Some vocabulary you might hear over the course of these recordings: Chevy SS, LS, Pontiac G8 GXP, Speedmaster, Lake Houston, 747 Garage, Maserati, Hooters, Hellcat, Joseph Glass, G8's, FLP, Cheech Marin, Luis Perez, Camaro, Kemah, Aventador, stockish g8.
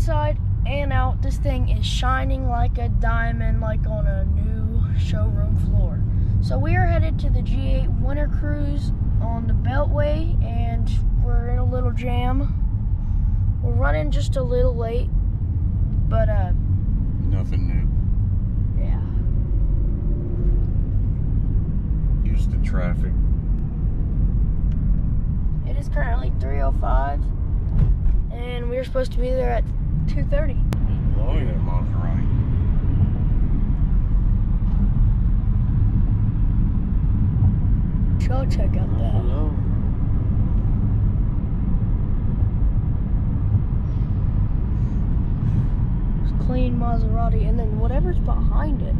inside and out, this thing is shining like a diamond, like on a new showroom floor. So we are headed to the G8 Winter Cruise on the Beltway, and we're in a little jam. We're running just a little late, but nothing new. Yeah. Houston traffic. It is currently 3:05, and we were supposed to be there at 2:30. Oh yeah, Maserati. Go check out that. Hello. It's a clean Maserati, and then whatever's behind it.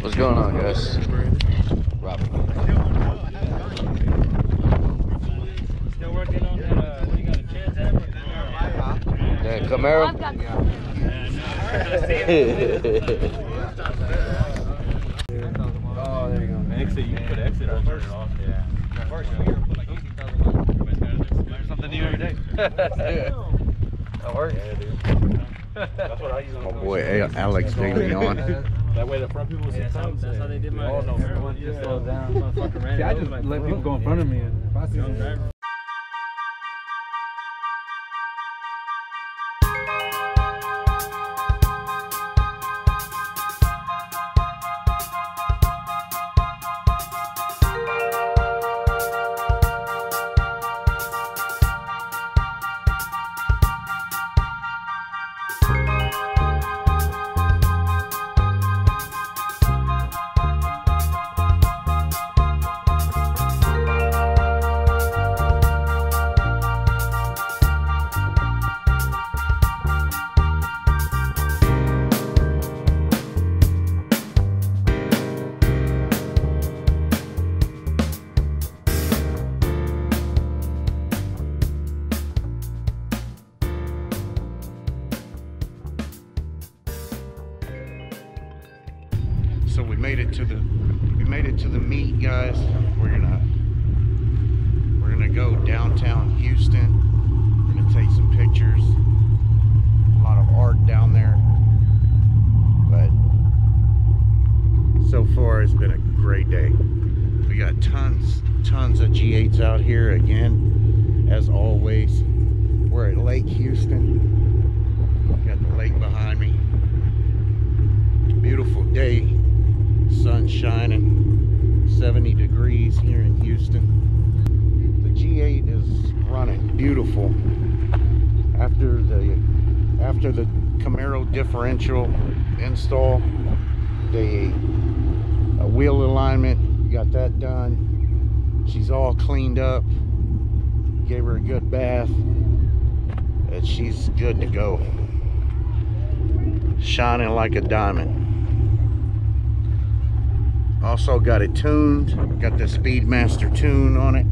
What's going on, guys? Robert. Still working on that, you got a chance at it? Yeah, Camaro. I've got oh, there you go. Exit, you can put exit or turn it off. Yeah. First, you're going to put like 80,000. Learn something new every day. That works. Yeah, dude. That's what I use on the boy, Alex Daily on. That way the front people will see something. That's how they did my everyone just slows down. See, I just let people go in front of me. And if I see them. So we made it to the meet, guys. We're gonna go downtown Houston. We're gonna take some pictures. A lot of art down there. But so far it's been a great day. We got tons of G8s out here again, as always. We're at Lake Houston. Got the lake behind me. Beautiful day. Sun shining, 70 degrees here in Houston. The G8 is running beautiful. After the Camaro differential install, the wheel alignment, got that done. She's all cleaned up. Gave her a good bath, and she's good to go. Shining like a diamond. Also got it tuned, got the Speedmaster tune on it.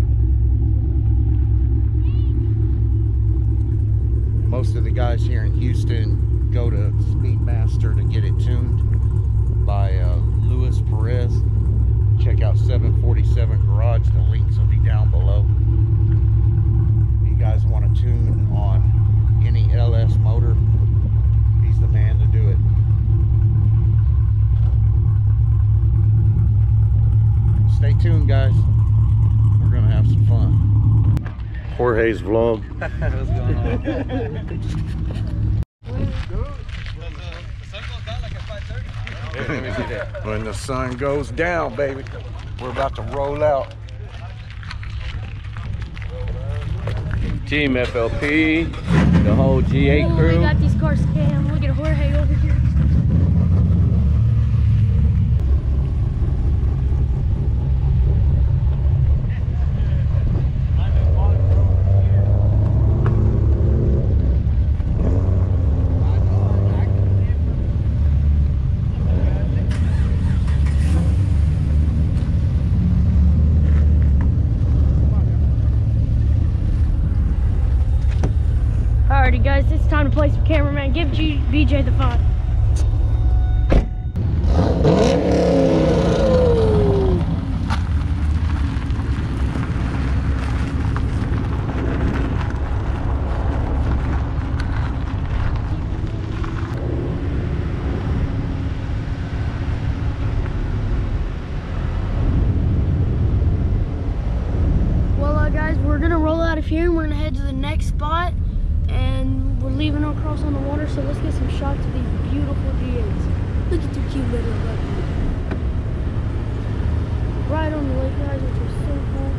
Most of the guys here in Houston go to Speedmaster to get it tuned by Luis Perez. Check out 747 Garage, the links will be down below. guys want to tune on any LS motor, he's the man to do it. Stay tuned, guys. We're going to have some fun. Jorge's vlog. What's going on? The sun goes down like at 5:30. Let me see that. When the sun goes down, baby, we're about to roll out. Team FLP, the whole G8 crew. We got these cars scammed. Look at Jorge over here. Alrighty guys, it's time to play some cameraman. Give BJ the five. Well guys, we're gonna roll out of here and we're gonna head to the next spot. And we're leaving across on the water, so let's get some shots of these beautiful G8s. Look at the cute little buggy. Right on the lake, guys, which is so cool.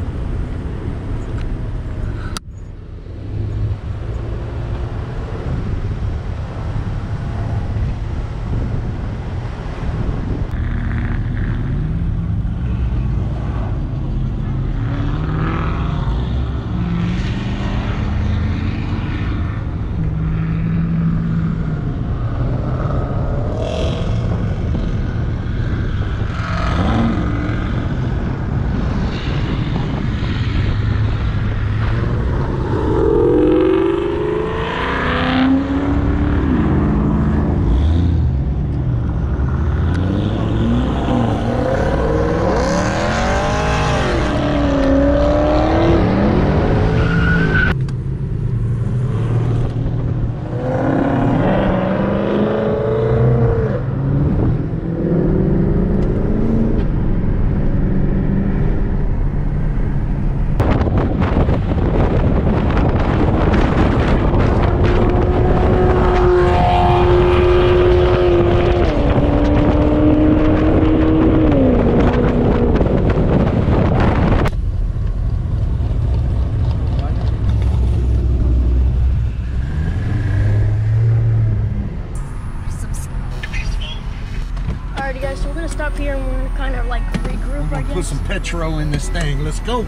Put some petrol in this thing. Let's go.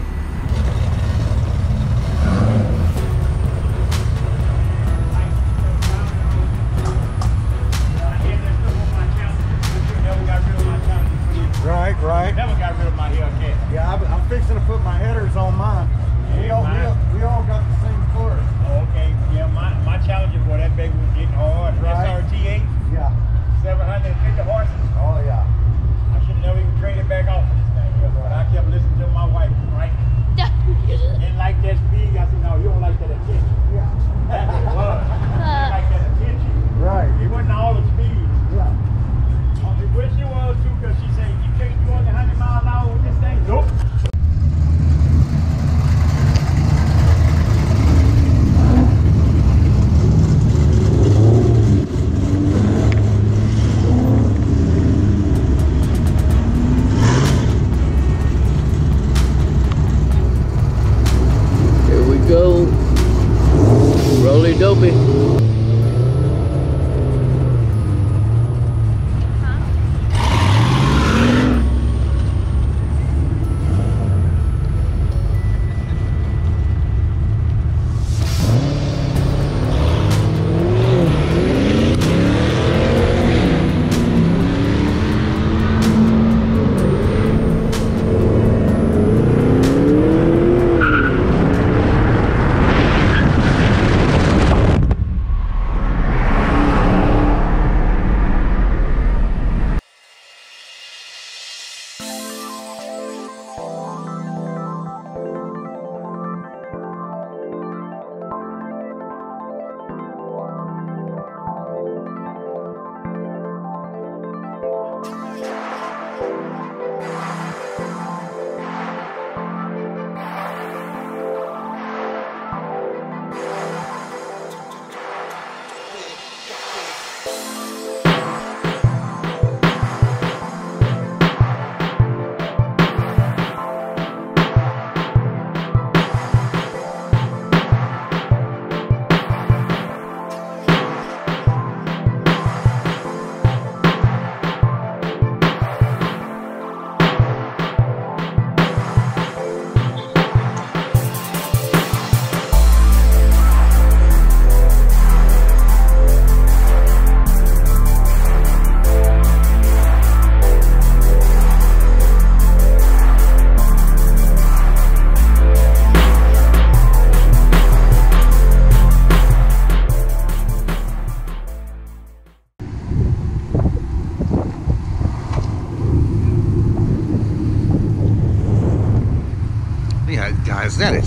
Right. Never got rid of my Hellcat. Yeah, I'm fixing to put my headers on mine. Yeah, we all got the same course. Oh, okay. Yeah, my Challenger, boy, that baby was getting hard. Right. SRT8. Yeah. 750 horses. Oh yeah. I should never even trade it back off. But I kept listening to my wife, right?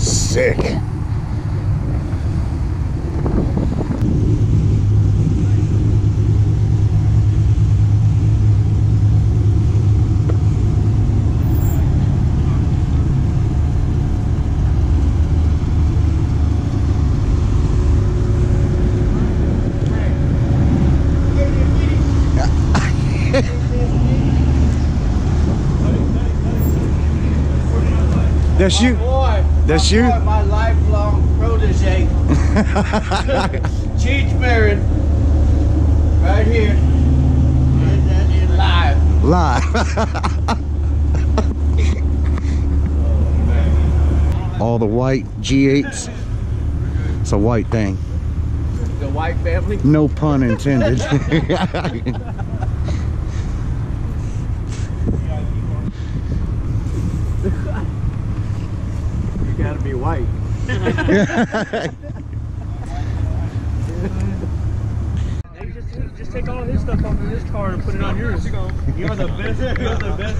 sick. That's you. That's you. My lifelong protege, Cheech Marin, right here, and live. Live. All the white G8s. It's a white thing. The white family. No pun intended. Gotta be white. just take all his stuff off of his car and put it on yours. You're the best. You're the best.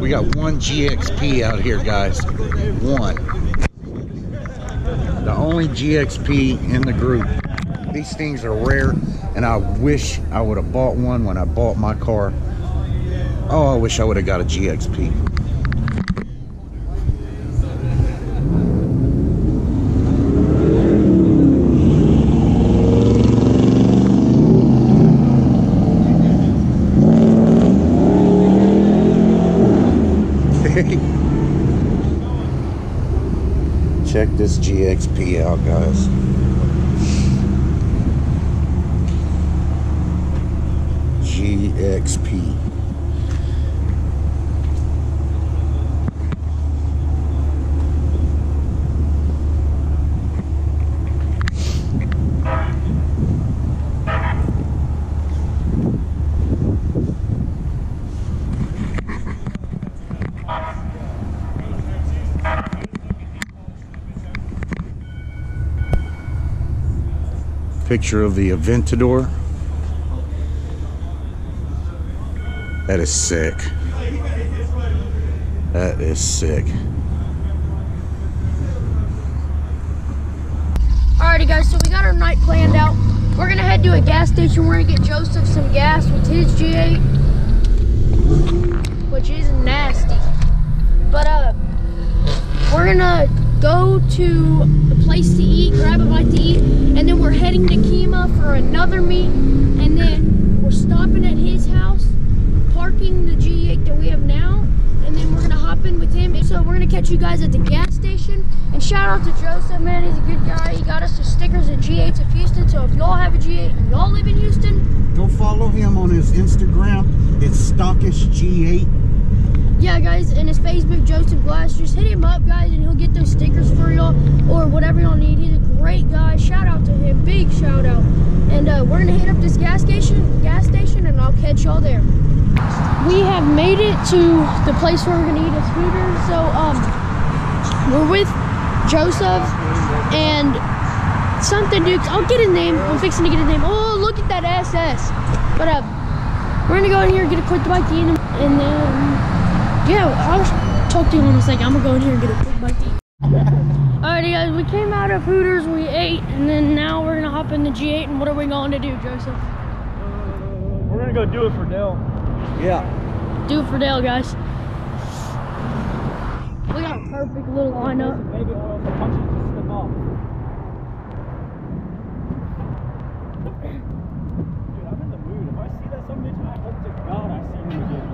We got one GXP out here, guys. One. The only GXP in the group. These things are rare, and I wish I would have bought one when I bought my car. Oh, I wish I would have got a GXP. Check this GXP out, guys. GXP. Picture of the Aventador. That is sick. That is sick. Alrighty guys, so we got our night planned out. We're gonna head to a gas station. We're gonna get Joseph some gas with his G8, which is nasty. But we're gonna go to a place to eat, grab a bite to eat, and then we're heading to Kemah for another meet, and then we're stopping at his house, parking the G8 that we have now, and then we're gonna hop in with him. So we're gonna catch you guys at the gas station, and shout out to Joseph, man, he's a good guy. He got us some stickers at G8's of Houston, so if y'all have a G8 and y'all live in Houston, go follow him on his Instagram. It's Stockish G8. Yeah, guys, and his Facebook, Joseph Glass. Just hit him up, guys, and he'll get those stickers for y'all or whatever y'all need. He's a great guy. Shout out to him. Big shout out. And we're going to hit up this gas station, and I'll catch y'all there. We have made it to the place where we're going to eat at Hooters. So we're with Joseph and something, dude. I'll get his name. I'm fixing to get his name. Oh, look at that SS. But we're going to go in here and get a quick bite to eat, and then... yeah, I'll talk to you in a second. I'm gonna go in here and get a quick bite to eat. Alrighty guys, we came out of Hooters, we ate, and then now we're gonna hop in the G8, and what are we going to do, Joseph? We're gonna go do it for Dale. Yeah. Do it for Dale, guys. We got a perfect little lineup. Maybe one of the punches just slip off. Dude, I'm in the mood. If I see that some bitch, I hope to God I see you again.